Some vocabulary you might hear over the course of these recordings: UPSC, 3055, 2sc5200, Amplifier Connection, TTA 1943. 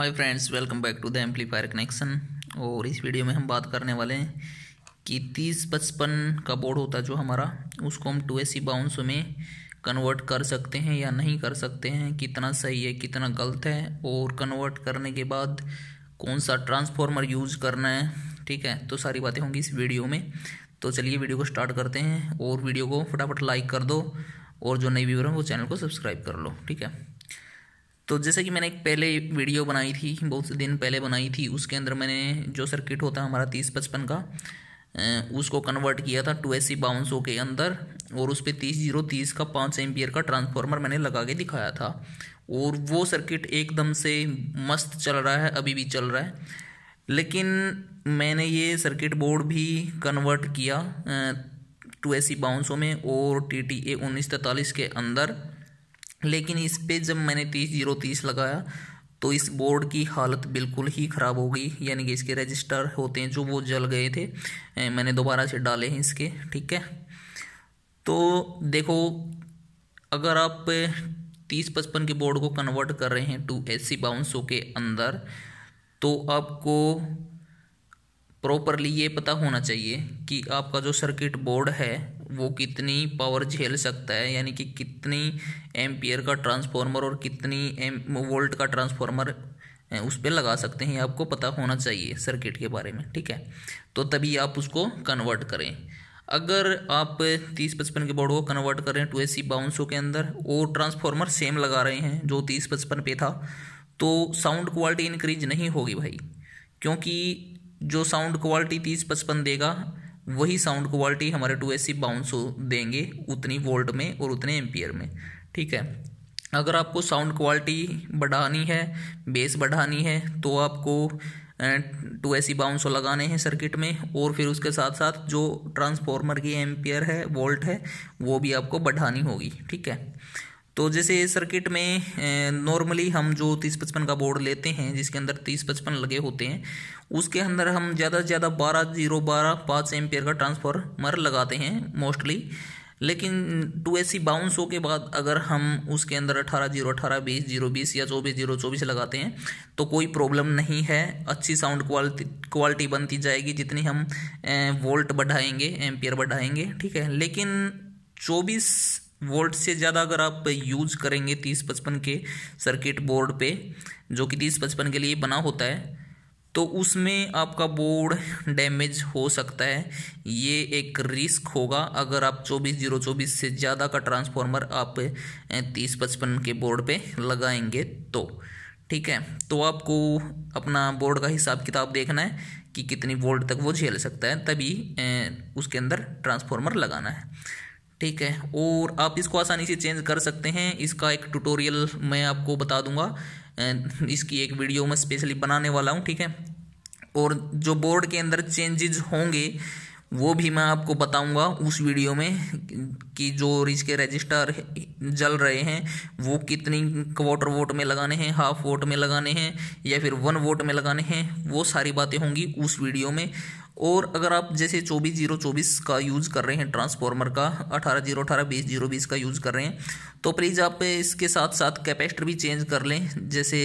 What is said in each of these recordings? Hi friends, welcome back to the amplifier connection. और इस video में हम बात करने वाले हैं कि 3055 का बोर्ड होता जो हमारा, उसको हम 2sc5200 में कन्वर्ट कर सकते हैं या नहीं कर सकते हैं, कितना सही है कितना गलत है, और कन्वर्ट करने के बाद कौन सा ट्रांसफार्मर यूज करना है। ठीक है, तो सारी बातें होंगी इस वीडियो में। तो चलिए वीडियो को स्टार्ट करते हैं, और वीडियो को फटाफट लाइक कर दो, और जो नए व्यूअर हैं वो चैनल को सब्सक्राइब कर लो। ठीक है, तो जैसे कि मैंने एक पहले वीडियो बनाई थी, बहुत से दिन पहले बनाई थी, उसके अंदर मैंने जो सर्किट होता है हमारा 3055 का, उसको कन्वर्ट किया था 2sc5200 के अंदर, और उस पर 30030 का 5 एम्पियर का ट्रांसफार्मर मैंने लगा के दिखाया था, और वो सर्किट एकदम से मस्त चल रहा है, अभी भी चल रहा है। लेकिन मैंने ये सर्किट बोर्ड भी कन्वर्ट किया 2sc5200 में और TTA 1943 के अंदर, लेकिन इस पर जब मैंने 30030 लगाया तो इस बोर्ड की हालत बिल्कुल ही ख़राब हो गई, यानी कि इसके रजिस्टर होते हैं जो वो जल गए थे। मैंने दोबारा से डाले हैं इसके। ठीक है, तो देखो, अगर आप 3055 के बोर्ड को कन्वर्ट कर रहे हैं 2sc5200 के अंदर, तो आपको प्रॉपरली ये पता होना चाहिए कि आपका जो सर्किट बोर्ड है वो कितनी पावर झेल सकता है, यानी कि कितनी एम्पियर का ट्रांसफार्मर और कितनी वोल्ट का ट्रांसफार्मर उस पर लगा सकते हैं, आपको पता होना चाहिए सर्किट के बारे में। ठीक है, तो तभी आप उसको कन्वर्ट करें। अगर आप 3055 के बोर्ड को कन्वर्ट करें 2sc5200 के अंदर और ट्रांसफार्मर सेम लगा रहे हैं जो 3055 पे था, तो साउंड क्वालिटी इंक्रीज नहीं होगी भाई, क्योंकि जो साउंड क्वालिटी 3055 देगा वही साउंड क्वालिटी हमारे 2sc5200 देंगे, उतनी वोल्ट में और उतने एम्पियर में। ठीक है, अगर आपको साउंड क्वालिटी बढ़ानी है, बेस बढ़ानी है, तो आपको 2sc5200 लगाने हैं सर्किट में, और फिर उसके साथ साथ जो ट्रांसफार्मर की एम्पियर है, वोल्ट है, वो भी आपको बढ़ानी होगी। ठीक है, तो जैसे सर्किट में नॉर्मली हम जो 3055 का बोर्ड लेते हैं, जिसके अंदर 3055 लगे होते हैं, उसके अंदर हम ज़्यादा से ज़्यादा 12012 5 एम्पियर का ट्रांसफार्मर लगाते हैं मोस्टली। लेकिन 2sc5200 के बाद अगर हम उसके अंदर 18018 20020 या 24024 लगाते हैं तो कोई प्रॉब्लम नहीं है, अच्छी साउंड क्वालिटी बनती जाएगी जितनी हम वोल्ट बढ़ाएंगे, एम्पियर बढ़ाएंगे। ठीक है, लेकिन 24 वोल्ट से ज़्यादा अगर आप यूज़ करेंगे 3055 के सर्किट बोर्ड पे, जो कि 3055 के लिए बना होता है, तो उसमें आपका बोर्ड डैमेज हो सकता है। ये एक रिस्क होगा अगर आप 24024 से ज़्यादा का ट्रांसफार्मर आप 3055 के बोर्ड पे लगाएंगे तो। ठीक है, तो आपको अपना बोर्ड का हिसाब किताब देखना है कि कितनी वोल्ट तक वो झेल सकता है, तभी उसके अंदर ट्रांसफार्मर लगाना है। ठीक है, और आप इसको आसानी से चेंज कर सकते हैं, इसका एक ट्यूटोरियल मैं आपको बता दूंगा, इसकी एक वीडियो मैं स्पेशली बनाने वाला हूं। ठीक है, और जो बोर्ड के अंदर चेंजेज होंगे वो भी मैं आपको बताऊंगा उस वीडियो में, कि जो इसके रजिस्टर जल रहे हैं वो कितनी 1/4 वोल्ट में लगाने हैं, 1/2 वोल्ट में लगाने हैं, या फिर 1 वोल्ट में लगाने हैं, वो सारी बातें होंगी उस वीडियो में। और अगर आप जैसे 24024 का यूज़ कर रहे हैं ट्रांसफार्मर का, 18018 20020 का यूज़ कर रहे हैं, तो प्लीज़ आप इसके साथ साथ कैपेसिटर भी चेंज कर लें। जैसे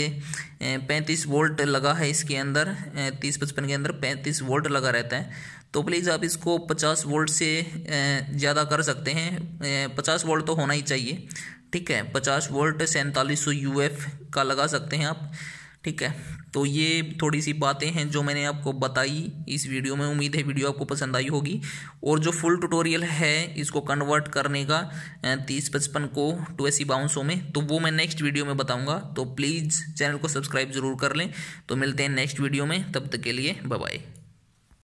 35 वोल्ट लगा है इसके अंदर, 3055 के अंदर 35 वोल्ट लगा रहता है, तो प्लीज़ आप इसको 50 वोल्ट से ज़्यादा कर सकते हैं। 50 वोल्ट तो होना ही चाहिए। ठीक है, 50 वोल्ट 4700 UF का लगा सकते हैं आप। ठीक है, तो ये थोड़ी सी बातें हैं जो मैंने आपको बताई इस वीडियो में। उम्मीद है वीडियो आपको पसंद आई होगी, और जो फुल ट्यूटोरियल है इसको कन्वर्ट करने का 3055 को 2sc5200 में, तो वो मैं नेक्स्ट वीडियो में बताऊंगा। तो प्लीज़ चैनल को सब्सक्राइब ज़रूर कर लें। तो मिलते हैं नेक्स्ट वीडियो में, तब तक के लिए बाय बाय।